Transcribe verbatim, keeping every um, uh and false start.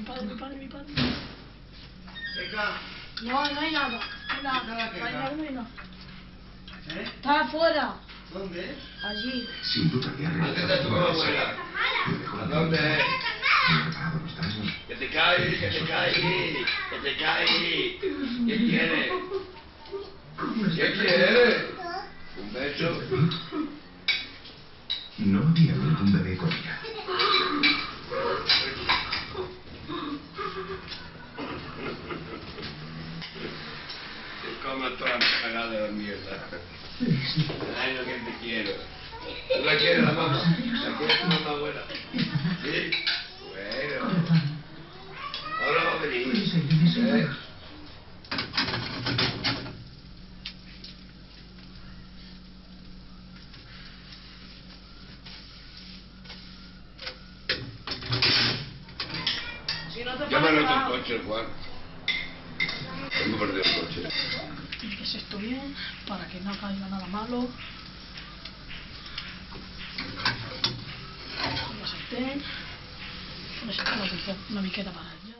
Mi padre, mi padre, mi padre. Venga. No, no hay nada. No, no hay nada. ¿Eh? Está afuera. ¿Dónde? Allí. Sin duda que ha realizado tu abuela. ¿Dónde? Que te cae, que te cae, que te cae. ¿Qué quiere? ¿Qué quiere? Un beso. No había ningún bebé con ella. Te como toda la cagada de la mierda. Ay, lo que te quiero. ¿Tú la quieres, la mamá? ¿La quieres, mamá abuela? ¿Sí? Bueno. Ahora va a venir. ¿Eh? Llámalo a tu coche, Juan. Tengo perdido el coche. Tiene que ser esto bien para que no caiga nada malo. Una sartén. Una sartén, una biqueta para allá.